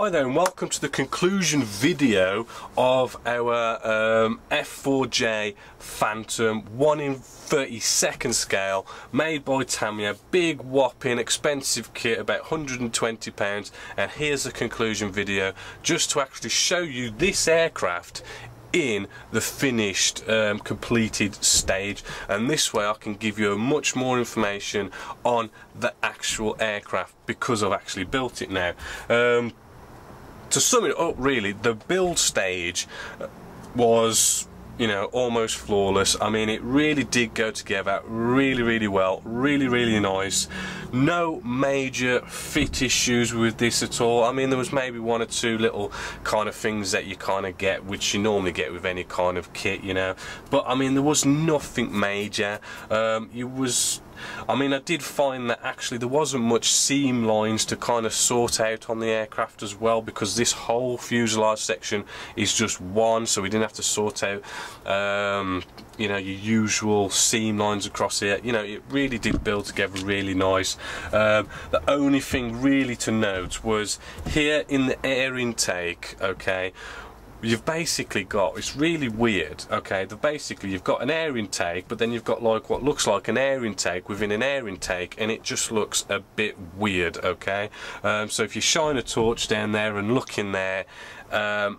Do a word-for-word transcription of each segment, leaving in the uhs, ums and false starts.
Hi there and welcome to the conclusion video of our um, F four J Phantom one in thirty-second scale made by Tamiya. Big whopping expensive kit, about one hundred and twenty pounds, and here's the conclusion video just to actually show you this aircraft in the finished um, completed stage, and this way I can give you much more information on the actual aircraft because I've actually built it now. Um, to sum it up, really, the build stage was, you know, almost flawless. I mean, it really did go together really, really well, really, really nice. No major fit issues with this at all. I mean, there was maybe one or two little kind of things that you kind of get, which you normally get with any kind of kit, you know. But I mean, there was nothing major. Um, it was... I mean, I did find that actually there wasn't much seam lines to kind of sort out on the aircraft as well, because this whole fuselage section is just one, so we didn't have to sort out um, you know, your usual seam lines across here. You know, it really did build together really nice. Um, the only thing really to note was here in the air intake, okay, you've basically got, it's really weird, okay, the basically you've got an air intake, but then you've got like what looks like an air intake within an air intake, and it just looks a bit weird, okay. Um, so if you shine a torch down there and look in there, um,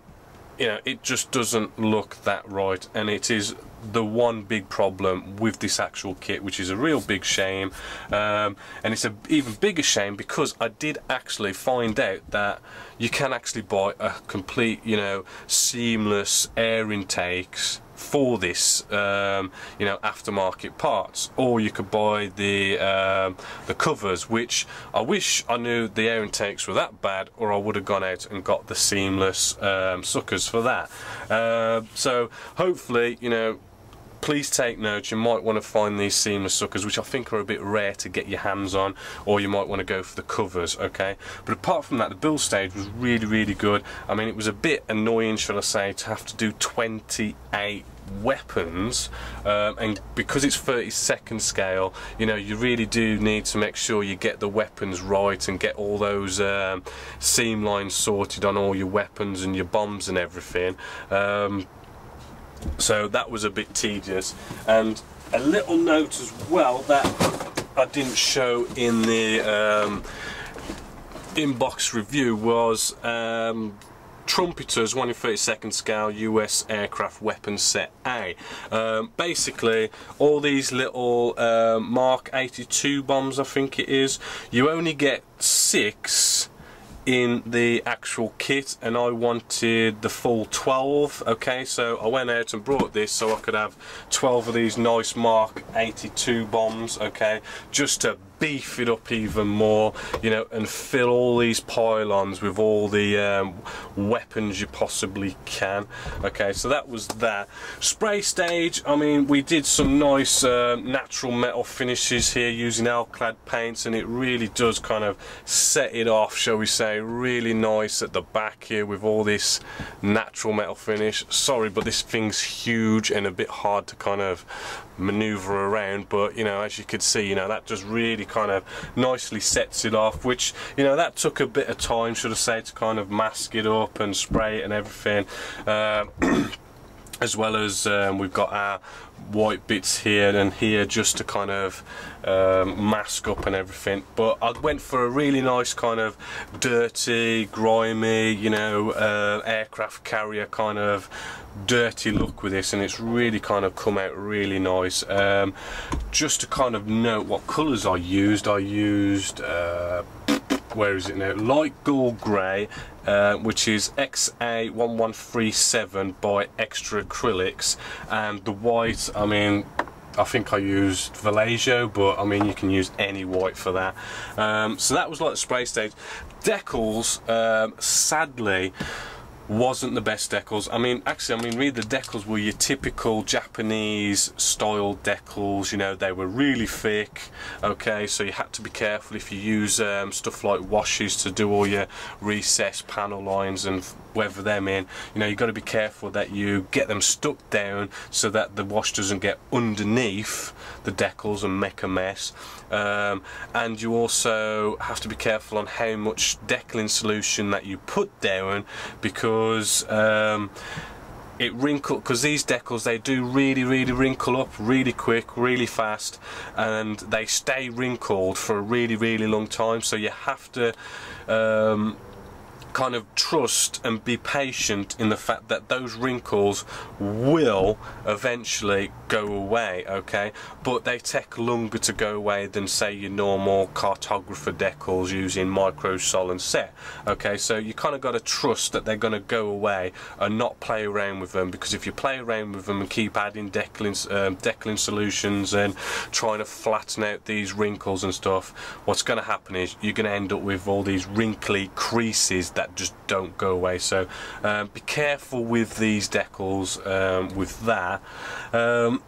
you know, it just doesn't look that right, and it is the one big problem with this actual kit, which is a real big shame. Um, and it's an even bigger shame because I did actually find out that you can actually buy a complete, you know, seamless air intakes for this, um, you know, aftermarket parts, or you could buy the um, the covers, which I wish I knew the air intakes were that bad, or I would have gone out and got the seamless um, suckers for that. Uh, so hopefully, you know, please take note, you might want to find these seamless suckers, which I think are a bit rare to get your hands on, or you might want to go for the covers, okay? But apart from that, the build stage was really, really good. I mean, it was a bit annoying, shall I say, to have to do twenty-eight weapons, um, and because it's thirty-second scale, you know, you really do need to make sure you get the weapons right and get all those um, seam lines sorted on all your weapons and your bombs and everything. Um, So that was a bit tedious. And a little note as well that I didn't show in the um, inbox review was um, Trumpeters one in thirty-second scale U S aircraft weapon set A. Um, basically, all these little uh, Mark eighty-two bombs, I think it is, you only get six in the actual kit, and I wanted the full twelve, okay, so I went out and brought this so I could have twelve of these nice Mark eighty-two bombs, okay, just to beef it up even more, you know, and fill all these pylons with all the um, weapons you possibly can, okay. So that was that spray stage. I mean, we did some nice uh, natural metal finishes here using Alclad paints, and it really does kind of set it off, shall we say, really nice at the back here with all this natural metal finish. Sorry, but this thing's huge and a bit hard to kind of maneuver around, but you know, as you could see, you know, that just really kind of nicely sets it off, which, you know, that took a bit of time, should I say, to kind of mask it up and spray it and everything. Um, as well as um, we've got our white bits here and here just to kind of um, mask up and everything. But I went for a really nice kind of dirty, grimy, you know, uh, aircraft carrier kind of dirty look with this, and it's really kind of come out really nice. Um, just to kind of note what colours I used, I used uh, where is it now? Light Gold Grey, uh, which is X A one one three seven by Extra Acrylics, and the white, I mean, I think I used Vallejo, but I mean, you can use any white for that. Um, so that was like the spray stage. Decals, um, sadly, wasn't the best decals. I mean, actually, I mean, really, the decals were your typical Japanese style decals. You know, they were really thick, okay, so you had to be careful if you use um, stuff like washes to do all your recessed panel lines and weather them in. You know, you've got to be careful that you get them stuck down so that the wash doesn't get underneath the decals and make a mess. Um, and you also have to be careful on how much decaling solution that you put down, because um, it wrinkled, because these decals, they do really really wrinkle up really quick, really fast, and they stay wrinkled for a really really long time. So you have to um, kind of trust and be patient in the fact that those wrinkles will eventually go away, okay, but they take longer to go away than, say, your normal cartographer decals using Micro Sol and Set, okay. So you kind of got to trust that they're going to go away and not play around with them, because if you play around with them and keep adding decaling, um, decaling solutions and trying to flatten out these wrinkles and stuff, what's going to happen is you're going to end up with all these wrinkly creases that that just don't go away. So um, be careful with these decals um, with that. Um,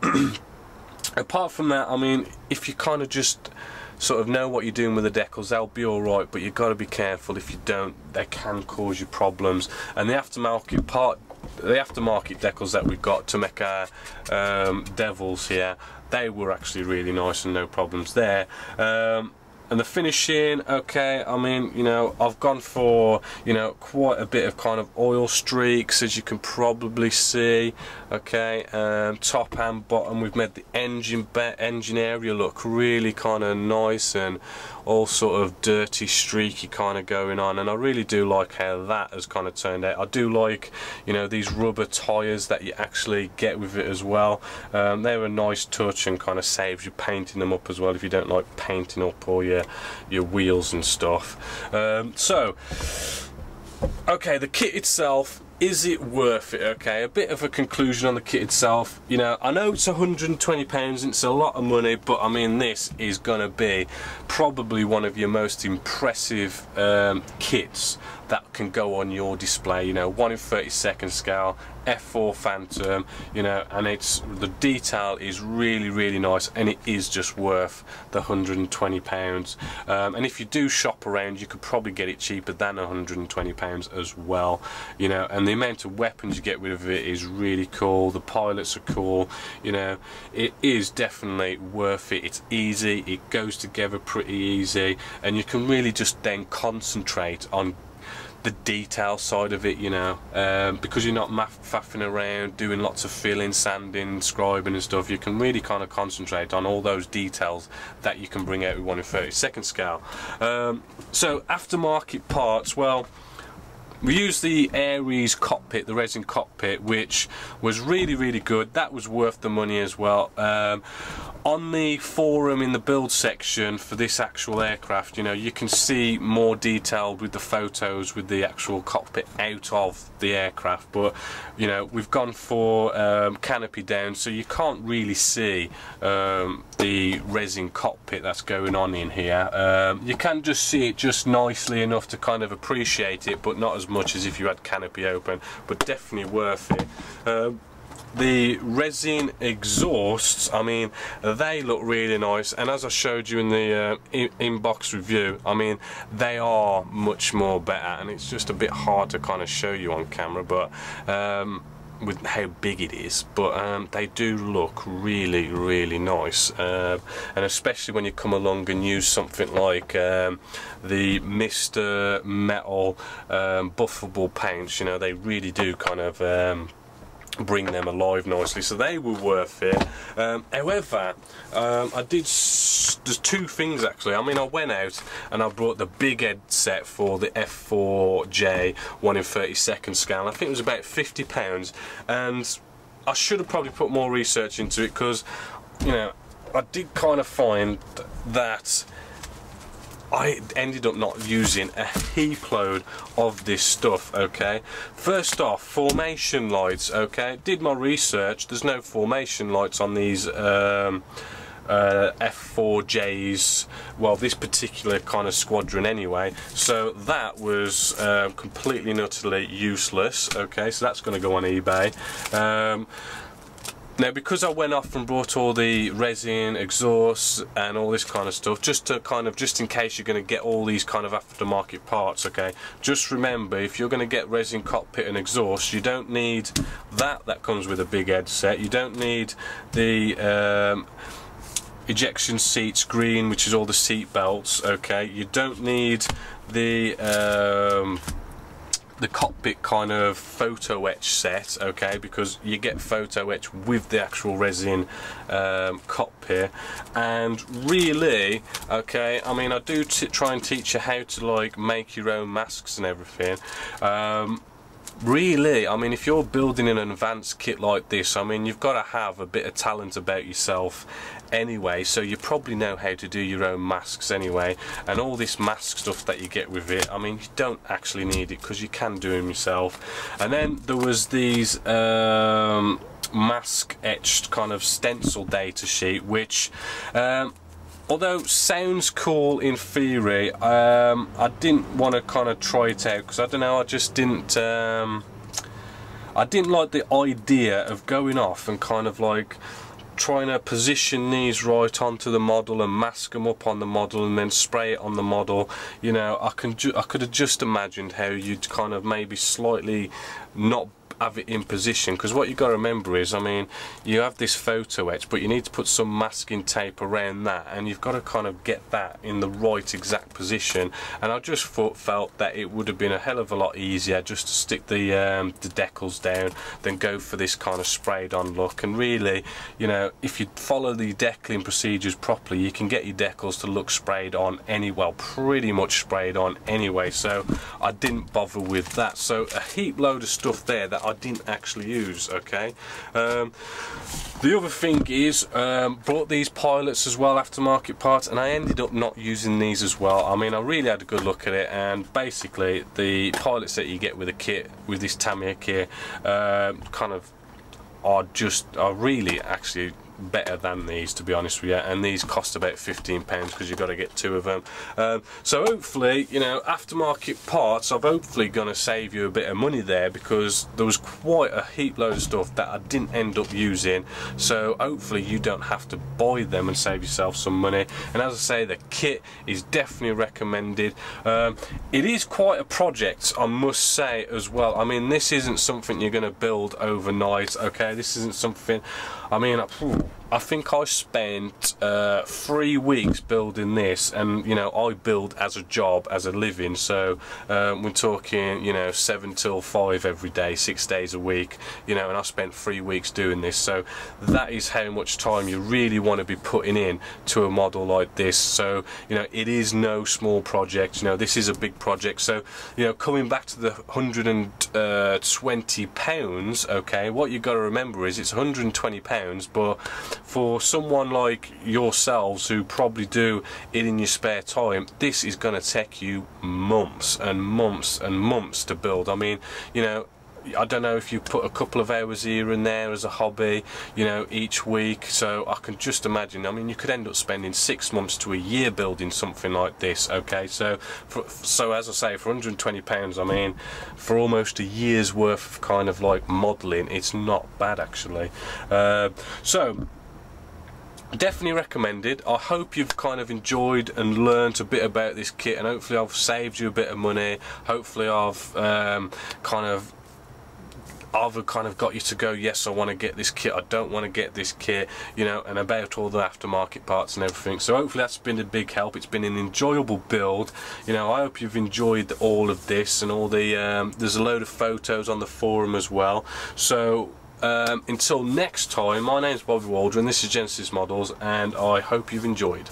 apart from that, I mean, if you kind of just sort of know what you're doing with the decals, they'll be alright, but you've got to be careful. If you don't, they can cause you problems. And the aftermarket part, the aftermarket decals that we've got to make our um, devils here, they were actually really nice and no problems there. Um, And the finishing, okay, I mean, you know, I've gone for, you know, quite a bit of kind of oil streaks, as you can probably see, okay, um, top and bottom. We've made the engine engine area look really kind of nice and all sort of dirty, streaky kind of going on, and I really do like how that has kind of turned out. I do like, you know, these rubber tyres that you actually get with it as well. Um, they're a nice touch and kind of saves you painting them up as well if you don't like painting up or your your wheels and stuff. Um, so okay, the kit itself, is it worth it? Okay, a bit of a conclusion on the kit itself. You know, I know it's one hundred and twenty pounds, it's a lot of money, but I mean, this is gonna be probably one of your most impressive um, kits that can go on your display. You know, one in thirty-second scale F four Phantom, you know, and it's, the detail is really really nice, and it is just worth the one hundred and twenty pounds. Um, and if you do shop around, you could probably get it cheaper than one hundred and twenty pounds as well, you know. And the amount of weapons you get rid of it is really cool. The pilots are cool, you know. It is definitely worth it. It's easy, it goes together pretty easy, and you can really just then concentrate on the detail side of it, you know, um, because you're not faffing around doing lots of filling, sanding, scribing and stuff. You can really kind of concentrate on all those details that you can bring out with one in thirty-second scale. Um, so aftermarket parts, well, we used the Ares cockpit, the resin cockpit, which was really really good. That was worth the money as well. Um, on the forum, in the build section for this actual aircraft, you know, you can see more detailed with the photos with the actual cockpit out of the aircraft, but you know, we've gone for um, canopy down, so you can't really see um, the resin cockpit that's going on in here. Um, you can just see it just nicely enough to kind of appreciate it, but not as much as if you had canopy open, but definitely worth it. Um, The resin exhausts, I mean, they look really nice, and as I showed you in the uh, in inbox review, I mean, they are much more better, and it's just a bit hard to kind of show you on camera, but um, with how big it is, but um, they do look really really nice, uh, and especially when you come along and use something like um, the Mister Metal um, buffable paints, you know, they really do kind of um, bring them alive nicely, so they were worth it. Um, however, um, I did s there's two things actually. I mean, I went out and I brought the big headset for the F four J one in thirty-second scale. I think it was about fifty pounds, and I should have probably put more research into it, because you know, I did kind of find that I ended up not using a heap load of this stuff, okay. First off, formation lights, okay. Did my research, there's no formation lights on these um, uh, F four J's, well, this particular kind of squadron anyway. So that was uh, completely and utterly useless. Okay, so that's going to go on eBay. Um, Now, because I went off and brought all the resin, exhausts and all this kind of stuff, just to kind of, just in case you're going to get all these kind of aftermarket parts, okay, just remember, if you're going to get resin, cockpit and exhaust, you don't need that, that comes with a big headset. You don't need the um, ejection seats green, which is all the seat belts, okay. You don't need the um, the cockpit kind of photo etch set, okay, because you get photo etch with the actual resin um, cockpit. And really, okay, I mean, I do t try and teach you how to like make your own masks and everything. Um, really, I mean, if you're building an advanced kit like this, I mean, you've got to have a bit of talent about yourself anyway, so you probably know how to do your own masks anyway. And all this mask stuff that you get with it, I mean, you don't actually need it because you can do them yourself. And then there was these um, mask etched kind of stencil data sheet, which um, although sounds cool in theory, um, I didn't want to kind of try it out because I don't know, I just didn't um, I didn't like the idea of going off and kind of like trying to position these right onto the model and mask them up on the model and then spray it on the model. You know, I can ju I could have just imagined how you'd kind of maybe slightly not have it in position, because what you got to remember is, I mean, you have this photo etch, but you need to put some masking tape around that, and you've got to kind of get that in the right exact position. And I just thought, felt that it would have been a hell of a lot easier just to stick the um, the decals down than go for this kind of sprayed on look. And really, you know, if you follow the decaling procedures properly, you can get your decals to look sprayed on any, well, pretty much sprayed on anyway. So I didn't bother with that. So a heap load of stuff there that I I didn't actually use, okay. Um, the other thing is, um, brought these pilots as well, aftermarket parts, and I ended up not using these as well. I mean, I really had a good look at it, and basically the pilots that you get with a kit, with this Tamiya kit, um, kind of are just, are really actually better than these, to be honest with you. And these cost about fifteen pounds because you've got to get two of them. Um, so hopefully, you know, aftermarket parts, I've hopefully going to save you a bit of money there, because there was quite a heap load of stuff that I didn't end up using. So hopefully you don't have to buy them and save yourself some money. And as I say, the kit is definitely recommended. Um, it is quite a project, I must say, as well. I mean, this isn't something you're going to build overnight, okay? This isn't something, I mean, I, I think I spent uh, three weeks building this, and you know, I build as a job, as a living. So um, we're talking, you know, seven till five every day, six days a week, you know, and I spent three weeks doing this. So that is how much time you really want to be putting in to a model like this. So, you know, it is no small project. You know, this is a big project. So, you know, coming back to the one hundred and twenty pounds, okay, what you got to remember is it's one hundred and twenty pounds, but for someone like yourselves who probably do it in your spare time, this is going to take you months and months and months to build. I mean, you know, I don't know if you put a couple of hours here and there as a hobby, you know, each week. So I can just imagine, I mean, you could end up spending six months to a year building something like this, okay? So for, so as I say, for one hundred and twenty pounds, I mean, for almost a year's worth of kind of like modelling, it's not bad actually. Uh, so definitely recommended. I hope you've kind of enjoyed and learnt a bit about this kit, and hopefully I've saved you a bit of money. Hopefully I've um, kind of I've kind of got you to go, yes, I want to get this kit, I don't want to get this kit, you know, and about all the aftermarket parts and everything. So hopefully that's been a big help. It's been an enjoyable build. You know, I hope you've enjoyed all of this, and all the um, there's a load of photos on the forum as well. So um, until next time, my name's Bobby Waldron, this is Genessis Models, and I hope you've enjoyed.